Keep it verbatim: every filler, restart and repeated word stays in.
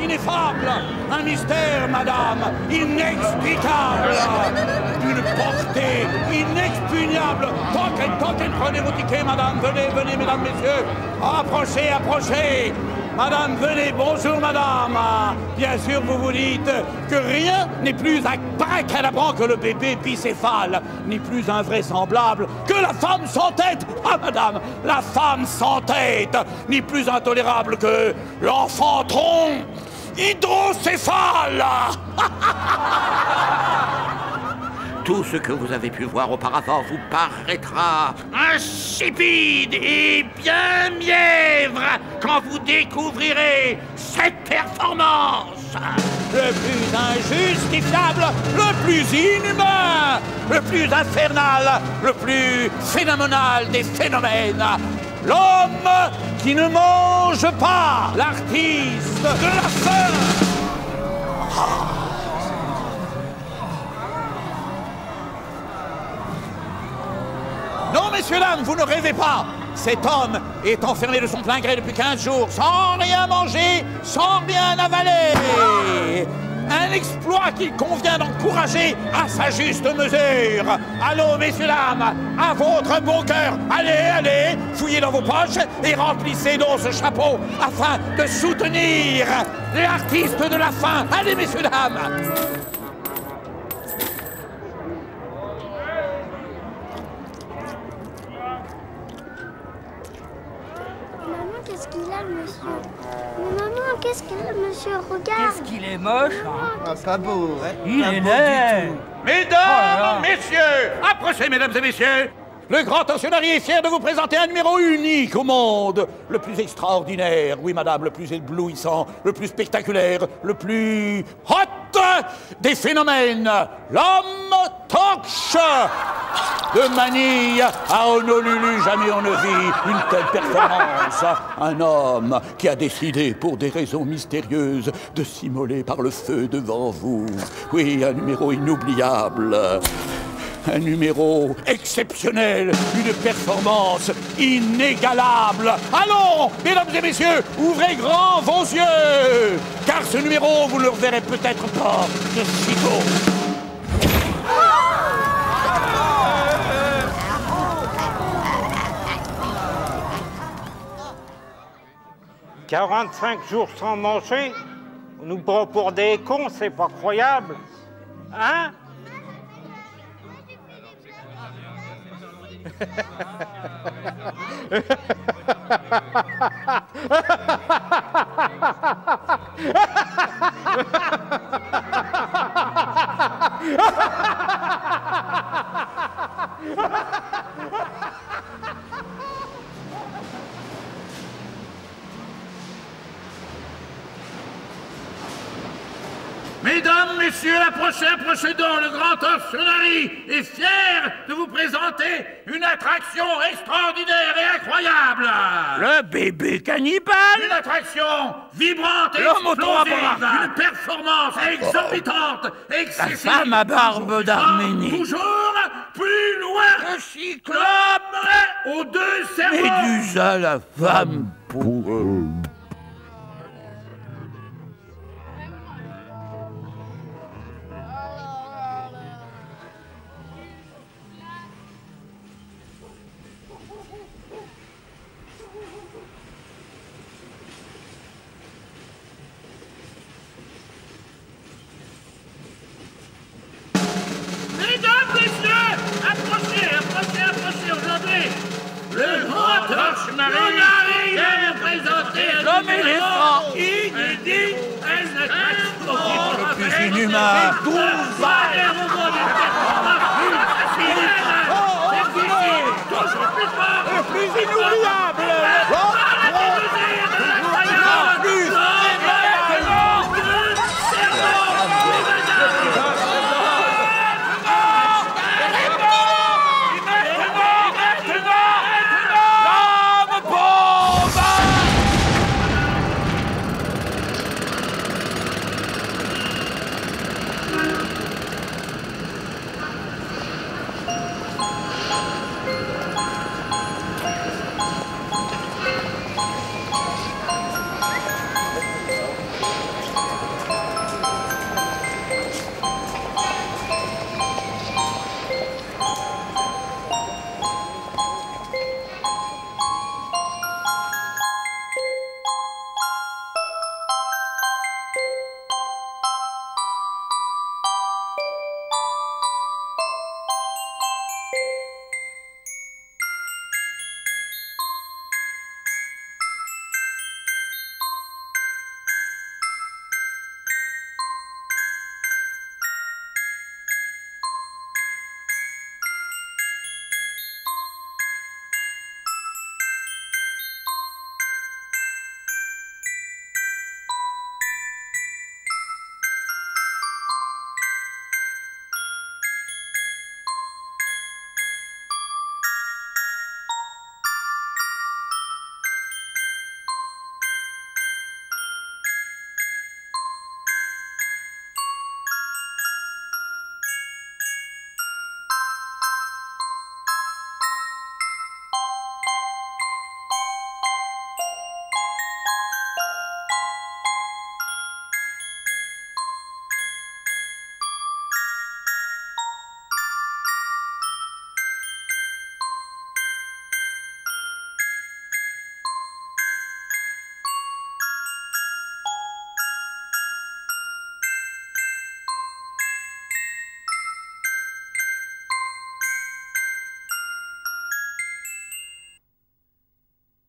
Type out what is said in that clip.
ineffable, un mystère, madame, inexplicable, d'une portée inexpugnable. Tentez, tentez, prenez vos tickets, madame, venez, venez, mesdames, messieurs, approchez, approchez. Madame, venez, bonjour, madame. Bien sûr, vous vous dites que rien n'est plus abracadabrant que le bébé bicéphale, ni plus invraisemblable que la femme sans tête. Ah, madame, la femme sans tête, ni plus intolérable que l'enfant tronc hydrocéphale. Tout ce que vous avez pu voir auparavant vous paraîtra insipide et bien mièvre quand vous découvrirez cette performance. Le plus injustifiable, le plus inhumain, le plus infernal, le plus phénoménal des phénomènes. L'homme qui ne mange pas, l'artiste de la faim. Non, messieurs, dames, vous ne rêvez pas. Cet homme est enfermé de son plein gré depuis quinze jours, sans rien manger, sans rien avaler. Un exploit qu'il convient d'encourager à sa juste mesure. Allô, messieurs, dames, à votre bon cœur. Allez, allez, fouillez dans vos poches et remplissez donc ce chapeau afin de soutenir l'artiste de la faim. Allez, messieurs, dames. Qu'est-ce qu'il a, le monsieur? Mais maman, qu'est-ce qu'il a, le monsieur? Regarde. Qu'est-ce qu'il est moche, hein? Ah, pas beau, hein? Il est laid. Mesdames, oh messieurs, approchez, mesdames et messieurs. Le grand Tortionari est fier de vous présenter un numéro unique au monde. Le plus extraordinaire, oui madame, le plus éblouissant, le plus spectaculaire, le plus hot des phénomènes. L'homme torche. De Manille à Honolulu, jamais on ne vit une telle performance. Un homme qui a décidé, pour des raisons mystérieuses, de s'immoler par le feu devant vous. Oui, un numéro inoubliable. Un numéro exceptionnel, une performance inégalable. Allons, mesdames et messieurs, ouvrez grand vos yeux, car ce numéro, vous ne le reverrez peut-être pas de sitôt. quarante-cinq jours sans manger, on nous prend pour des cons, c'est pas croyable. Hein? Mesdames, messieurs, approchez, approchez donc, le grand Tortionari est fier de vous présenter une attraction extraordinaire et incroyable. Le bébé cannibale. Une attraction vibrante et explosive. Une performance exorbitante, excessive. La femme à barbe d'Arménie. Toujours plus loin. Le cyclope aux deux cerveaux. Médusa, la femme pour eux. Inoubliable.